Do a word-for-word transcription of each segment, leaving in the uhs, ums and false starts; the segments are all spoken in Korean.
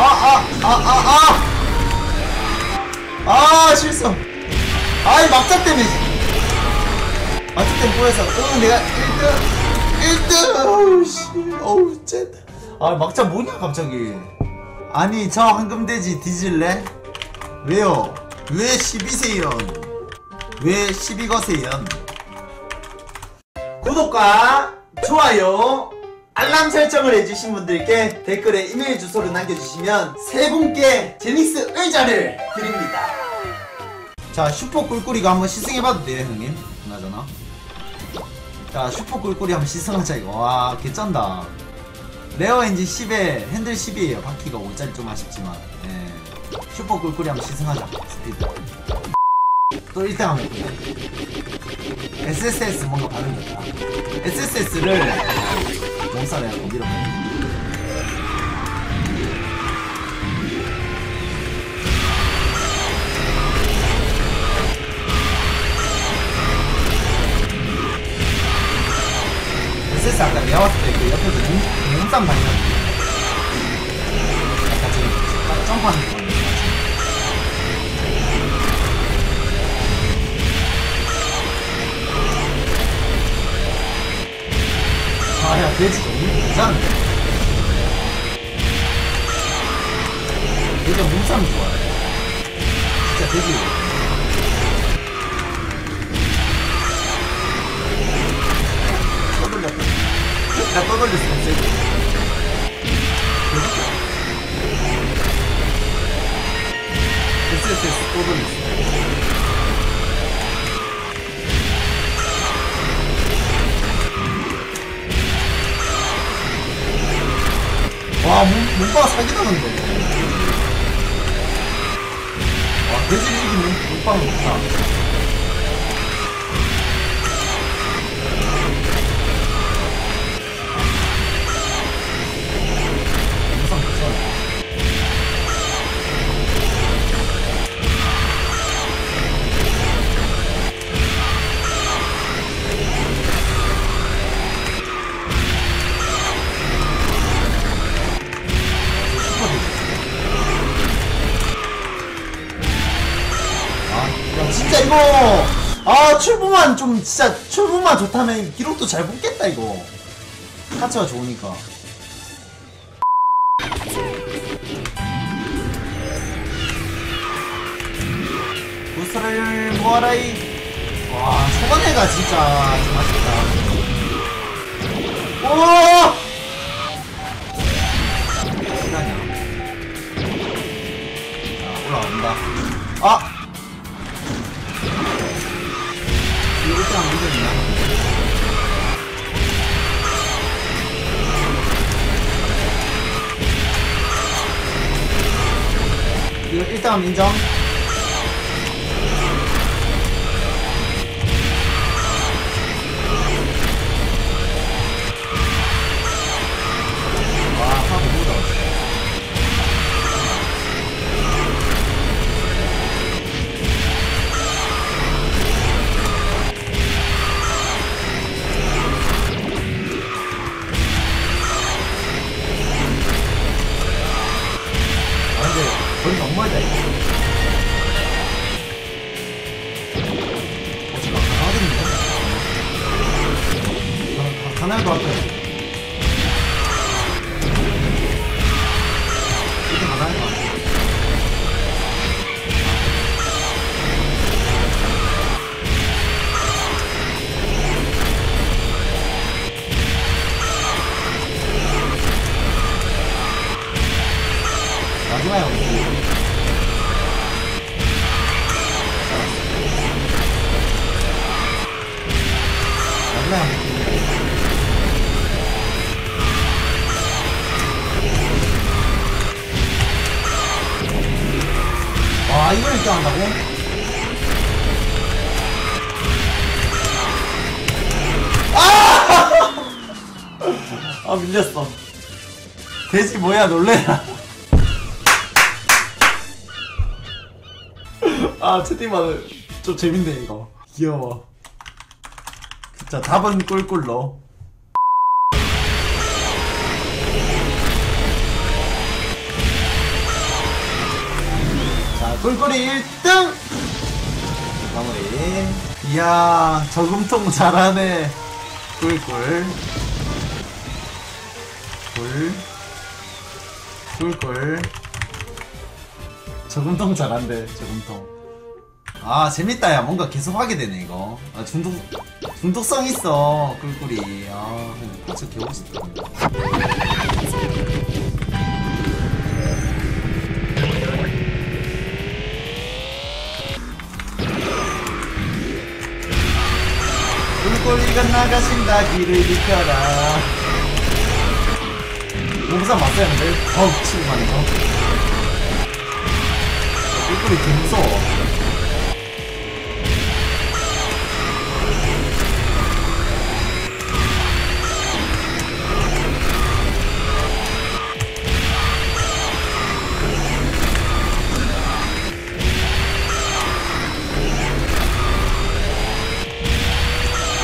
아, 아, 아, 아, 아, 실수. 아이, 막자 때문에. 막자 때문에 꼬였어. 오늘 내가 일 등, 일 등. 어우, 씨. 어우, 쟤. 아, 막자 뭐냐, 갑자기. 아니, 저 황금돼지 뒤질래? 왜요? 왜 십이 세연? 왜 십이 거세연? 구독과 좋아요, 알람 설정을 해주신 분들께 댓글에 이메일 주소를 남겨주시면 세 분께 제닉스 의자를 드립니다. 자, 슈퍼 꿀꿀이가 한번 시승해봐도 돼요, 형님? 그나저나. 자, 슈퍼 꿀꿀이 한번 시승하자, 이거. 와, 개쩐다. 레어 엔진 십에 핸들 십이에요. 바퀴가 오짜리 좀 아쉽지만. 예. 슈퍼 꿀꿀이 한번 시승하자, 스피드. 또 일 등 하면 돼. 에스에스에스 뭔가 반응이 있다. 에스에스에스를 몸살이야, 거기로. 에스에스 아까 내가 왔을 때 그 옆에서 몸, 몸싸움 많이 났는데. 아까 지금 딱 점프하는 거. 아야, 돼지 너무 무쌍인데? 돼지가 무쌍 좋아해. 진짜 돼지. 떠돌렸다. 나 떠돌렸어, 돼지. 됐어, 됐어, 떠돌렸어. 와, 몸빠가 사기당한다. 와, 돼지를 이기면 몸빠는 좋다. 몸상 진짜 이거, 아, 출부만 좀, 진짜 출부만 좋다면 기록도 잘 뽑겠다. 이거 하체가 좋으니까. 부스를 모아라이. 와, 초반에가 진짜 좀 아쉽다. 오! 시간이야. 자, 올라온다. 아! 이렇게랑 문제 있나? 이거 일단 인정. 와, 하나 못 얻었어. 거의 너무 멀다, 이거. 어, 지금 강하겠는데? 강할 것 같아. 이렇게 강할 것 같아. 마지막에 어디? 와, 이걸 일단 한다고? 아! 아, 밀렸어. 돼지 뭐야, 놀래라. 아, 채팅방은 좀 재밌네, 이거. 귀여워. 자, 답은 꿀꿀로. 꿀꿀이 일 등! 마무리. 이야, 저금통 잘하네. 꿀꿀. 꿀. 꿀꿀. 저금통 잘한대, 저금통. 아, 재밌다, 야. 뭔가 계속 하게 되네, 이거. 아, 중독, 중독성 있어, 꿀꿀이. 아, 진짜 개멋있다. 꿀꿀이가 나가신다, 길을 비켜라. 용산 맞아야 하는데? 어우, 치고 가네요. 꿀꿀이 되게 무서워.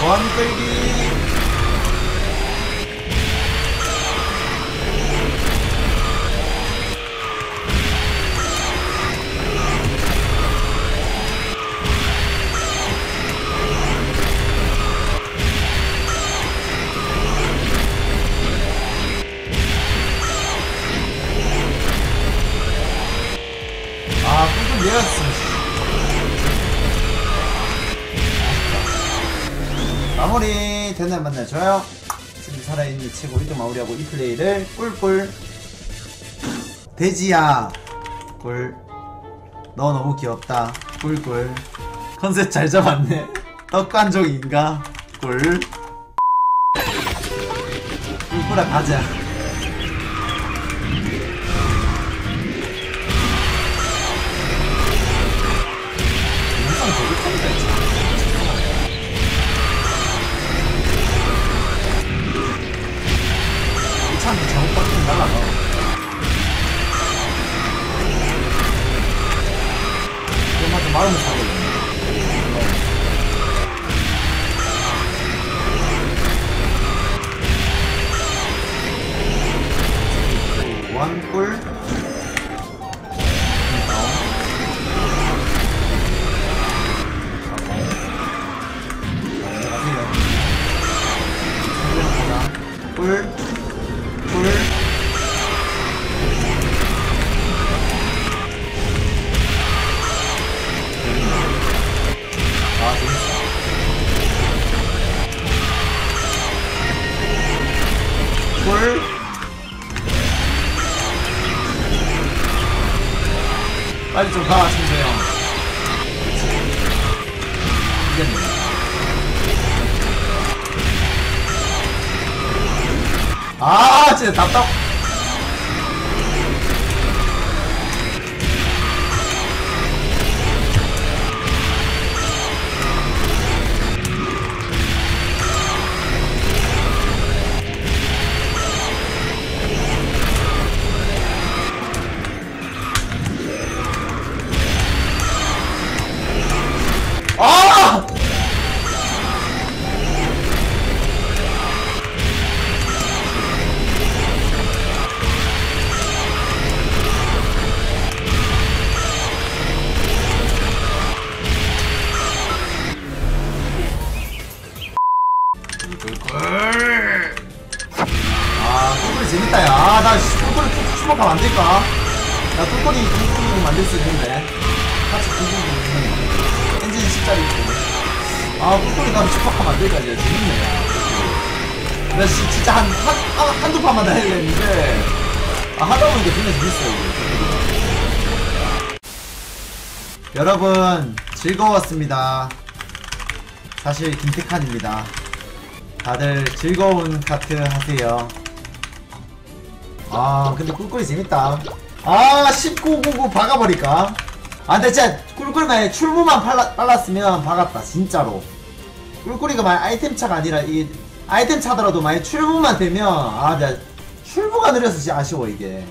원끌기 아, 꿀꿀 예약했어. 마무리! 다음날 만나줘요. 지금 살아있는 최고 일 등 마무리하고 이 플레이를 꿀꿀. 돼지야. 꿀. 너 너무 귀엽다. 꿀꿀. 컨셉 잘 잡았네. 떡간족인가? 꿀. 꿀꿀아, 가자. 영상 되게 큰데, 진짜. 사람들 잘못 받으면 날아가. 그마저 마음을 사거든요. 원꿀 꿀 꿀. 빨리 좀 가, 신세형. 이겼네. 아, 진짜 답답. 재밌다, 야. 아, 나 꿀꿀이 쭉 주목하면 안 될까? 나 꿀꿀이 둥둥둥 만들 수 있는데. 같이 둥둥둥. 엔진 십자리 있고. 아, 꿀꿀이 나도 주목하면 안 될까, 이제. 재밌네, 야. 나 진짜 한, 한, 아, 한두 판만 다 해야 되는데. 아, 하다보니까 진짜 재밌어, 이게. 여러분, 즐거웠습니다. 사실, 김태칸입니다. 다들 즐거운 카트 하세요. 아, 근데 꿀꿀이 재밌다. 아, 십구 구구 박아버릴까? 아, 근데 진짜 꿀꿀이 만약에 출구만 팔라, 빨랐으면 박았다, 진짜로. 꿀꿀이가 만약 아이템 차가 아니라 이 아이템 차더라도 만약 출구만 되면 아, 내가 출구가 느려서 진짜 아쉬워, 이게.